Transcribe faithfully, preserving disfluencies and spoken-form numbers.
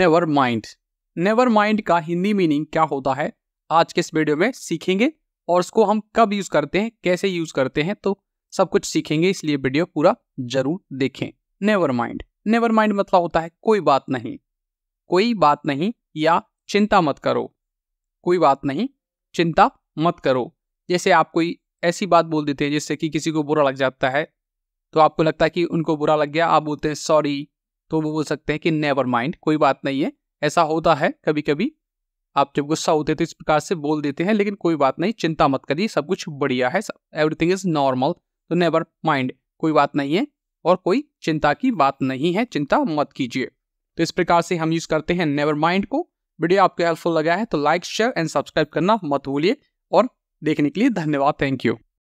Never mind. Never mind का Hindi meaning क्या होता है आज के इस वीडियो में सीखेंगे, और उसको हम कब यूज करते हैं, कैसे यूज करते हैं, तो सब कुछ सीखेंगे, इसलिए वीडियो पूरा जरूर देखें। नेवर माइंड, नेवर माइंड मतलब होता है कोई बात नहीं, कोई बात नहीं या चिंता मत करो। कोई बात नहीं, चिंता मत करो। जैसे आप कोई ऐसी बात बोल देते हैं जिससे कि किसी को बुरा लग जाता है, तो आपको लगता है कि उनको बुरा लग गया, आप बोलते हैं सॉरी, तो वो बोल सकते हैं कि नेवर माइंड, कोई बात नहीं है। ऐसा होता है कभी कभी, आप जब गुस्सा होते हैं तो इस प्रकार से बोल देते हैं, लेकिन कोई बात नहीं, चिंता मत करिए, सब कुछ बढ़िया है, एवरीथिंग इज नॉर्मल। तो नेवर माइंड, कोई बात नहीं है और कोई चिंता की बात नहीं है, चिंता मत कीजिए। तो इस प्रकार से हम यूज़ करते हैं नेवर माइंड को। वीडियो आपको हेल्पफुल लगा है तो लाइक शेयर एंड सब्सक्राइब करना मत भूलिए, और देखने के लिए धन्यवाद, थैंक यू।